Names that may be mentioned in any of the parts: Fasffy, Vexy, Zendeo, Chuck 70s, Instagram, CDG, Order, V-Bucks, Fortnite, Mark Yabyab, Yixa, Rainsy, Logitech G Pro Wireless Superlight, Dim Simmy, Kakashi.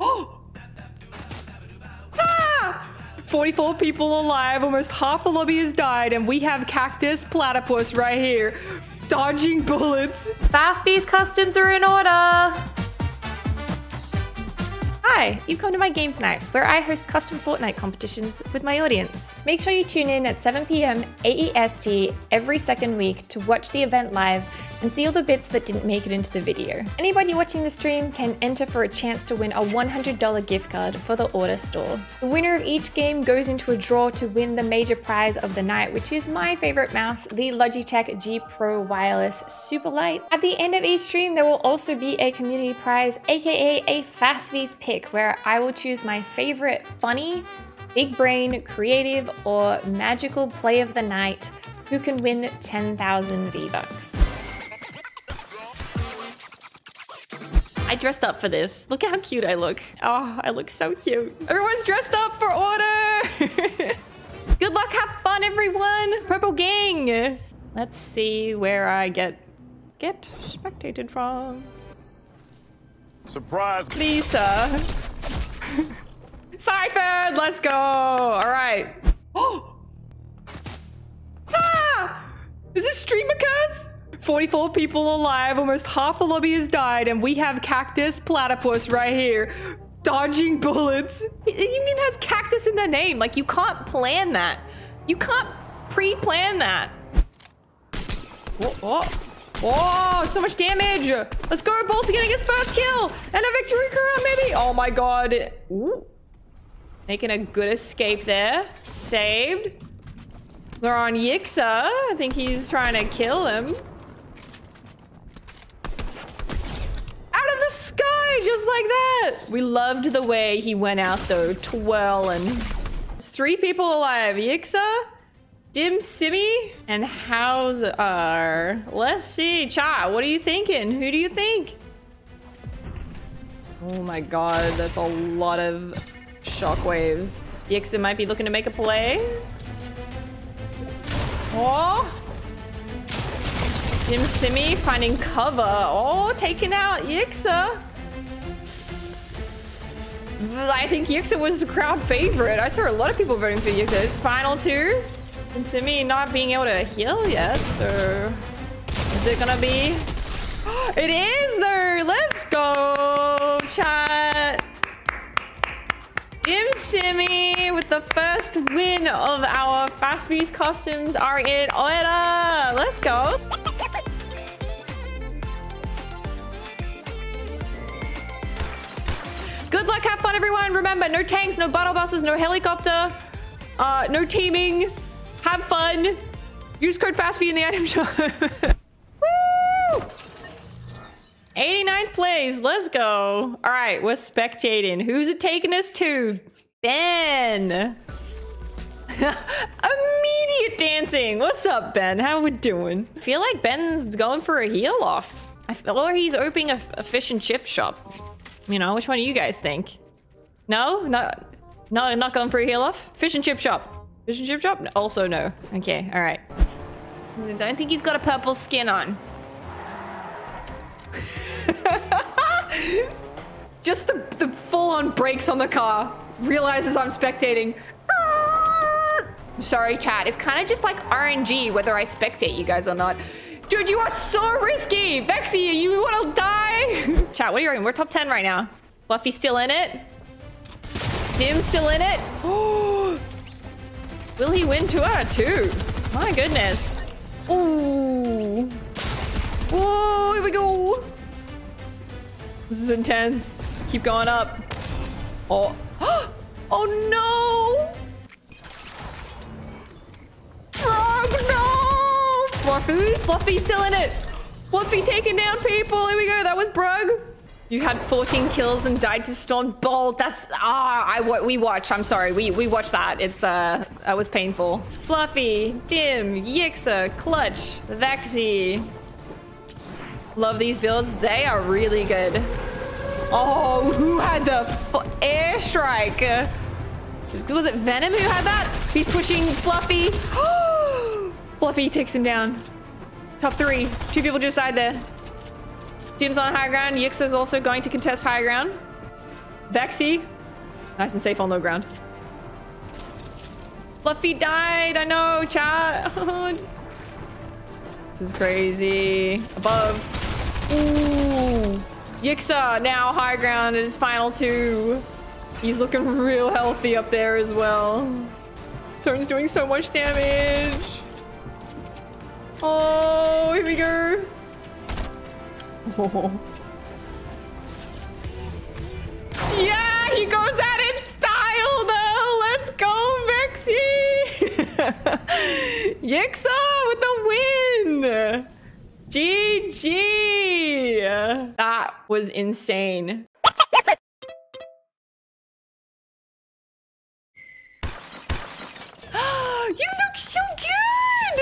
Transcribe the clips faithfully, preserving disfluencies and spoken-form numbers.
Oh! Ah! forty-four people alive, almost half the lobby has died, and we have Cactus Platypus right here, dodging bullets. Fasffy's customs are in order. Hi, you've come to my Games Night, where I host custom Fortnite competitions with my audience. Make sure you tune in at seven p m A E S T every second week to watch the event live and see all the bits that didn't make it into the video. Anybody watching the stream can enter for a chance to win a one hundred dollar gift card for the Order store. The winner of each game goes into a draw to win the major prize of the night, which is my favorite mouse, the Logitech G Pro Wireless Superlight. At the end of each stream, there will also be a community prize, aka a Fasffy's pick, where I will choose my favorite funny, big brain, creative, or magical play of the night who can win ten thousand V-Bucks. I dressed up for this. Look at how cute I look. Oh, I look so cute. Everyone's dressed up for Order. Good luck, have fun, everyone. Purple gang. Let's see where I get get spectated from. Surprise. Lisa. Cypher, let's go. All right. Oh. Ah! Is this streamer curse? forty-four people alive, almost half the lobby has died, and we have Cactus Platypus right here, dodging bullets. It even has cactus in their name. Like, you can't plan that. You can't pre-plan that. Oh, oh, oh, so much damage. Let's go, Bolton getting his first kill, and a victory crown, maybe. Oh my God. Ooh. Making a good escape there. Saved. They're on Yixa. I think he's trying to kill him. Sky, just like that. We loved the way he went out though, twirling. It's three people alive. Yixa, Dim Simmy, and Hauser. Let's see. Cha, what are you thinking? Who do you think? Oh my God, that's a lot of shockwaves. Yixa might be looking to make a play. Oh! Dim Simmy finding cover. Oh, taking out Yixa. I think Yixa was the crowd favorite. I saw a lot of people voting for Yixa. It's final two. Dim Simmy not being able to heal yet, so... Is it gonna be... It is though! Let's go, chat! Dim Simmy with the first win of our Fasffy's costumes are in order! Let's go! Good luck, have fun, everyone. Remember, no tanks, no battle buses, no helicopter, uh, no teaming. Have fun. Use code Fasffy in the item shop. Woo! eighty-ninth place. Let's go. All right, we're spectating. Who's it taking us to? Ben. Immediate dancing. What's up, Ben? How we doing? I feel like Ben's going for a heel off. I feel, or he's opening a, a fish and chip shop. You know, which one do you guys think? No? No, no, not going for a heel off? Fish and chip shop. Fish and chip shop? Also no. Okay, all right. I don't think he's got a purple skin on. Just the, the full-on brakes on the car. Realizes I'm spectating. I'm sorry, chat. It's kind of just like R N G, whether I spectate you guys or not. Dude, you are so risky! Vexy, you wanna die? Chat, what are you doing? We're top ten right now. Fluffy's still in it. Dim's still in it. Will he win two out of two? My goodness. Ooh. Whoa, here we go. This is intense. Keep going up. Oh. Oh no! Frog, no! Fluffy? Fluffy's still in it! Fluffy taking down people! Here we go, that was Brug! You had fourteen kills and died to Stormbolt. That's... Ah, I, we watched, I'm sorry. We, we watched that. It's, uh... That was painful. Fluffy, Dim, Yixa, Clutch, Vexy. Love these builds. They are really good. Oh, who had the airstrike? Was it Venom who had that? He's pushing Fluffy. Oh! Fluffy takes him down. Top three. Two people just died there. Dim's on high ground. Yixa's also going to contest high ground. Vexy. Nice and safe on low ground. Fluffy died. I know, chat. This is crazy. Above. Ooh. Yixa now high ground at his final two. He's looking real healthy up there as well. Soren's doing so much damage. Oh, here we go. Oh. Yeah, he goes at it in style though. Let's go, Vexy. Yixa with the win. G G. That was insane. You look so good!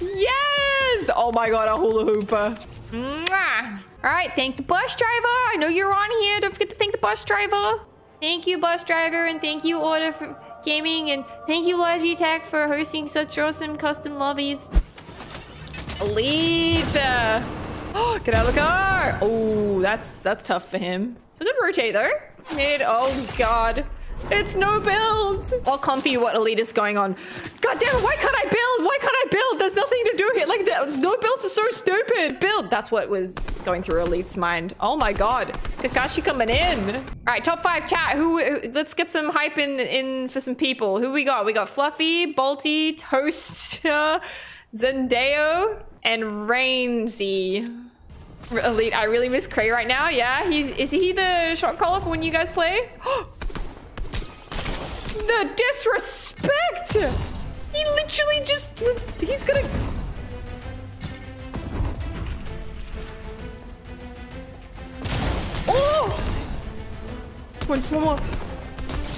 Yes! Oh my god, a hula hooper. Mwah. All right, thank the bus driver. I know you're on here. Don't forget to thank the bus driver. Thank you, bus driver, and thank you, Order for Gaming, and thank you, Logitech, for hosting such awesome custom lobbies. Elite! Oh, get out of the car! Oh, that's that's tough for him. It's a good rotate though. Mid. Oh god. It's no build. All comfy. What elite is going on? God damn it! Why can't I build? Why can't I build? There's nothing to do here. Like the, no builds are so stupid. Build. That's what was going through elite's mind. Oh my god. Kakashi coming in. All right, top five chat. Who? who let's get some hype in in for some people. Who we got? We got Fluffy, Bolty, Toaster, Zendeo, and Ramsey. Elite. I really miss Cray right now. Yeah. He's is he the shot caller for when you guys play? The disrespect! He literally just was. He's gonna. Oh! Once more.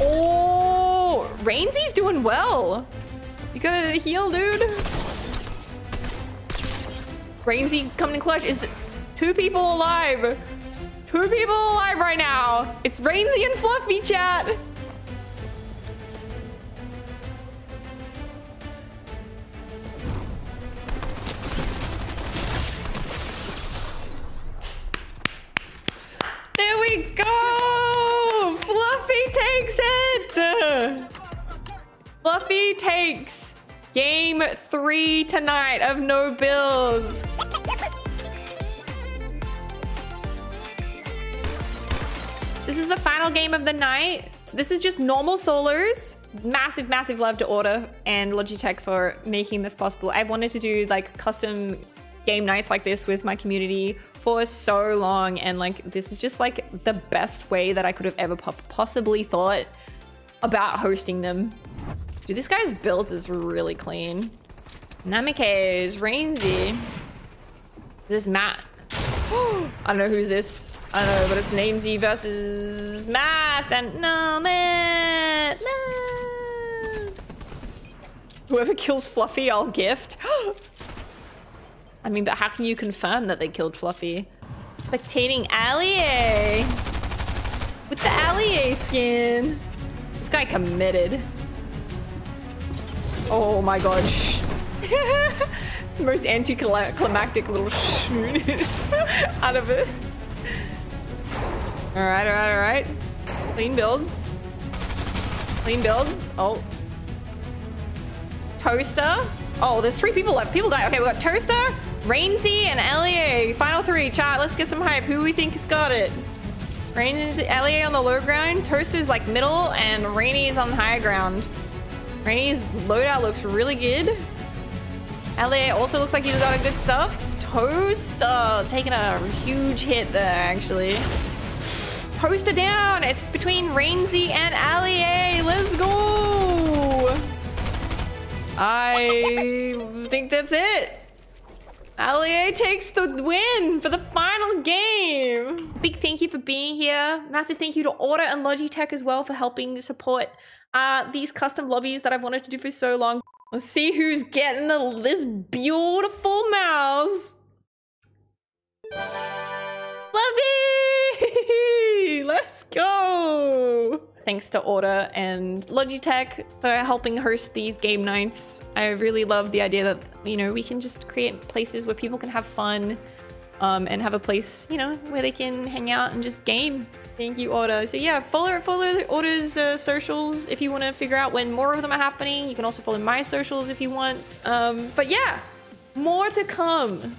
Oh! Rainsy's doing well. You gotta heal, dude. Ramsey coming in clutch. Is two people alive. Two people alive right now. It's Ramsey and Fluffy, chat. There we go! Fluffy takes it! Fluffy takes game three tonight of no builds. This is the final game of the night. This is just normal solos. Massive, massive love to Order and Logitech for making this possible. I've wanted to do like custom game nights like this with my community for so long, and like this is just like the best way that I could have ever possibly thought about hosting them. Dude, this guy's build is really clean. Namike's Rainsy. This is Matt. I don't know who's this. I don't know, but it's Namesy versus Matt and no man. Matt. Whoever kills Fluffy, I'll gift. I mean, but how can you confirm that they killed Fluffy? Spectating Allie with the Allie skin. This guy committed. Oh my gosh. Most anticlimactic little shoot out of it. All right, all right, all right. Clean builds. Clean builds. Oh. Toaster. Oh, there's three people left. People die. Okay, we got Toaster, Rainsy, and L E A. Final three, chat. Let's get some hype. Who we think has got it? Rainsy, L E A on the low ground. Toaster's like middle, and Rainy's on the high ground. Rainy's loadout looks really good. L E A also looks like he's got good stuff. Toaster taking a huge hit there, actually. Toaster down. It's between Rainsy and L E A. Let's go. I think that's it. L E A takes the win for the final game. Big thank you for being here. Massive thank you to Order and Logitech as well for helping support uh, these custom lobbies that I've wanted to do for so long. Let's see who's getting the, this beautiful mouse. Lovey! Let's go. Thanks to Order and Logitech for helping host these game nights. I really love the idea that, you know, we can just create places where people can have fun um, and have a place, you know, where they can hang out and just game. Thank you, Order. So yeah, follow follow Order's uh, socials if you want to figure out when more of them are happening. You can also follow my socials if you want. Um, but yeah, more to come.